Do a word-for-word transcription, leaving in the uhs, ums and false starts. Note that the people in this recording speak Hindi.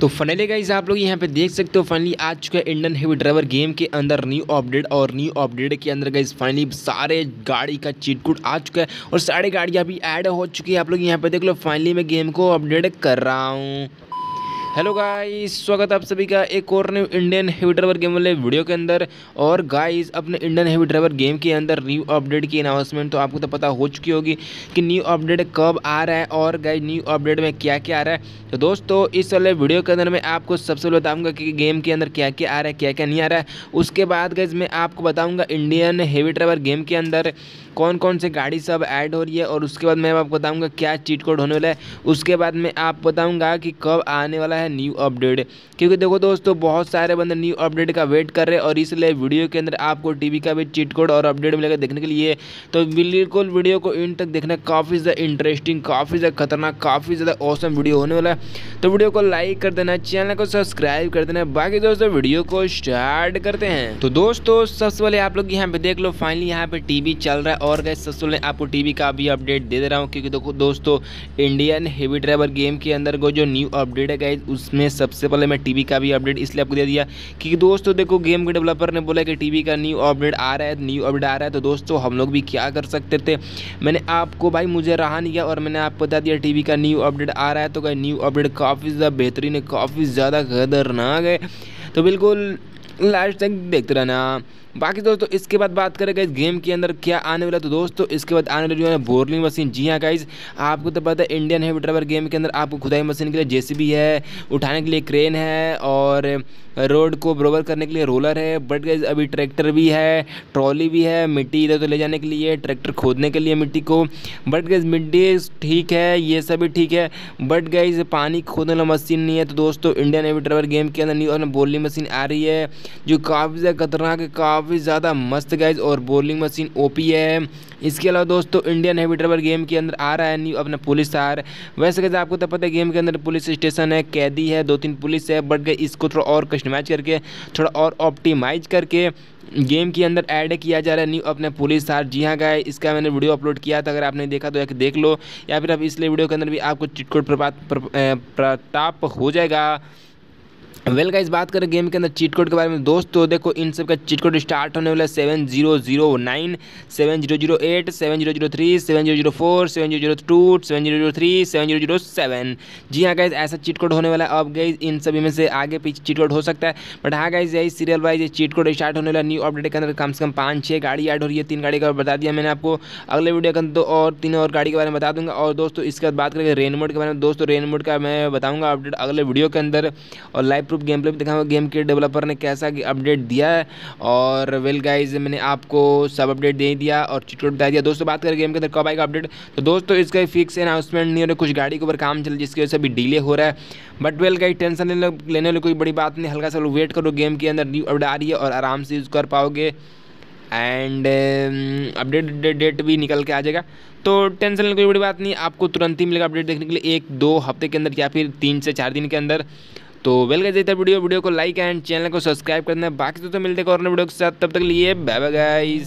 तो फाइनली गाइस आप लोग यहाँ पे देख सकते हो फाइनली आ चुका है इंडियन हैवी ड्राइवर गेम के अंदर न्यू अपडेट। और न्यू अपडेट के अंदर गाइस फाइनली सारे गाड़ी का चीट कोड आ चुका है और सारे गाड़ियाँ भी ऐड हो चुकी है। आप लोग यहाँ पे देख लो फाइनली मैं गेम को अपडेट कर रहा हूँ। हेलो गाइस, स्वागत आप सभी का एक और new Indian heavy driver game वाले वीडियो के अंदर। और गाइस अपने इंडियन हैवी ड्राइवर गेम के अंदर न्यू अपडेट की अनाउंसमेंट तो आपको तो पता हो चुकी होगी कि न्यू अपडेट कब आ रहा है और गाइस न्यू अपडेट में क्या क्या आ रहा है। तो दोस्तों इस वाले वीडियो के अंदर मैं आपको सबसे पहले बताऊँगा कि गेम के अंदर क्या क्या आ रहा है, क्या क्या नहीं आ रहा है। उसके बाद गाइस मैं आपको बताऊँगा इंडियन हैवी ड्राइवर गेम के अंदर कौन कौन से गाड़ी सब ऐड हो रही है। और उसके बाद मैं आपको बताऊँगा क्या चीट कोड होने वाला है। उसके बाद मैं आपको बताऊँगा कि कब आने वाला है न्यू अपडेट, क्योंकि देखो दोस्तों बहुत सारे बंदे न्यू अपडेट का वेट कर रहे हैं और इसलिए वीडियो के अंदर आपको टीवी का भी चीट कोड और अपडेट मिलेगा देखने के लिए। तो बिल्कुल वीडियो को एंड तक देखना, काफ़ी ज़्यादा इंटरेस्टिंग, काफ़ी ज़्यादा खतरनाक, काफ़ी ज़्यादा औसम वीडियो होने वाला है। तो वीडियो को लाइक कर देना, चैनल को सब्सक्राइब कर देना। बाकी दोस्तों वीडियो को स्टार्ट करते हैं। तो दोस्तों सबसे पहले आप लोग यहाँ पे देख लो फाइनली यहाँ पे टीवी चल रहा है और गाइस सबसे पहले आपको टीवी का भी अपडेट दे दे रहा हूँ, क्योंकि देखो दोस्तों इंडियन हैवी ड्राइवर गेम के अंदर को जो न्यू अपडेट है उसमें सबसे पहले मैं टीवी का भी अपडेट इसलिए आपको दे दिया क्योंकि दोस्तों देखो गेम के डेवलपर ने बोला कि टीवी का न्यू अपडेट आ रहा है, न्यू अपडेट आ रहा है। तो दोस्तों हम लोग भी क्या कर सकते थे, मैंने आपको भाई मुझे रहा नहीं गया और मैंने आपको बता दिया टीवी का न्यू अपडेट आ रहा है। तो न्यू अपडेट काफ़ी ज़्यादा बेहतरीन है, काफ़ी ज़्यादा खतरनाक है, तो बिल्कुल लास्ट तक देखते रहना। बाकी दोस्तों इसके बाद बात करें गाइस गेम के अंदर क्या आने वाला है। तो दोस्तों इसके बाद आने वाली है बोरलिंग मशीन। जी हाँ गाइस, आपको तो पता है इंडियन हैवी ड्राइवर गेम के अंदर आपको खुदाई मशीन के लिए जेसीबी है, उठाने के लिए क्रेन है और रोड को बराबर करने के लिए रोलर है। बट गाइस अभी ट्रैक्टर भी है, ट्रॉली भी है, मिट्टी इधर तो ले जाने के लिए, ट्रैक्टर खोदने के लिए मिट्टी को। बट गाइस मिट्टी ठीक है, ये सब भी ठीक है, बट गाइस पानी खोदने वाला मशीन नहीं है। तो दोस्तों इंडियन हैवी ड्राइवर गेम के अंदर न्यू बोरलिंग मशीन आ रही है जो काफ़ी ज़्यादा खतरनाक है, काफ़ी ज़्यादा मस्त गाइज, और बोलिंग मशीन ओपी है। इसके अलावा दोस्तों इंडियन हैवी ड्राइवर गेम के अंदर आ रहा है न्यू अपना पुलिस थार। वैसे गाइज आपको तो पता है गेम के अंदर पुलिस स्टेशन है, कैदी है, दो तीन पुलिस है, बट गाइज इसको थोड़ा और कस्टमाइज करके, थोड़ा और ऑप्टिमाइज करके गेम के अंदर ऐड किया जा रहा है न्यू अपने पुलिस थार। जी हाँ गाइस, इसका मैंने वीडियो अपलोड किया था, अगर आपने देखा तो एक देख लो, या फिर आप इसलिए वीडियो के अंदर भी आपको चीट कोड प्राप्त हो जाएगा। वेल गाइस बात करें गेम के अंदर चीट कोड के बारे में, दोस्तों देखो इन सब का चीट कोड स्टार्ट होने वाला है seven zero zero nine seven zero zero eight seven zero zero three seven zero zero four seven zero zero two seven zero zero three seven zero zero seven. जी हाँ गाइस ऐसा चीट कोड होने वाला है। अब गाइस इन सभी में से आगे पीछे चीट कोड हो सकता है, बट हाँ गाइस यही सीरियल वाइज ये चीट कोड स्टार्ट होने वाला। न्यू अपडेट के अंदर कम से कम पाँच छः गाड़ी ऐड हो रही है, तीन गाड़ी का बता दिया मैंने आपको, अगले वीडियो के अंदर दो और तीन और गाड़ी के बारे में बता दूंगा। और दोस्तों इसके बाद बात करेंगे रेन मोड के बारे में। दोस्तों रेन मोड का मैं बताऊँगा अपडेट अगले वीडियो के अंदर, और लाइव प्रूफ गेम प्ले भी दिखाऊंगा गेम के डेवलपर ने कैसा अपडेट दिया है। और वेल गाइस मैंने आपको सब अपडेट दे दिया और चीट कोड बता दिया। दोस्तों बात करें गेम के अंदर कब आएगा अपडेट, तो दोस्तों इसका फिक्स अनाउंसमेंट नहीं हो रहा, कुछ गाड़ी के ऊपर काम चल जिसकी वजह से अभी डिले हो रहा है। बट वेल गाइस टेंशन लेने वाली कोई बड़ी बात नहीं, हल्का सा लोग वेट करो, गेम के अंदर न्यू अपडेट आ रही है और आराम से यूज़ कर पाओगे एंड अपडेट डेट भी निकल के आ जाएगा। तो टेंशन लेने कोई बड़ी बात नहीं, आपको तुरंत ही मिलेगा अपडेट देखने के लिए एक दो हफ्ते के अंदर या फिर तीन से चार दिन के अंदर। तो वेल गाइस इतना वीडियो वीडियो को लाइक एंड चैनल को सब्सक्राइब करना। बाकी तो, तो मिलते हैं और नए वीडियो के साथ, तब तक लिए बाय बाय गाइस।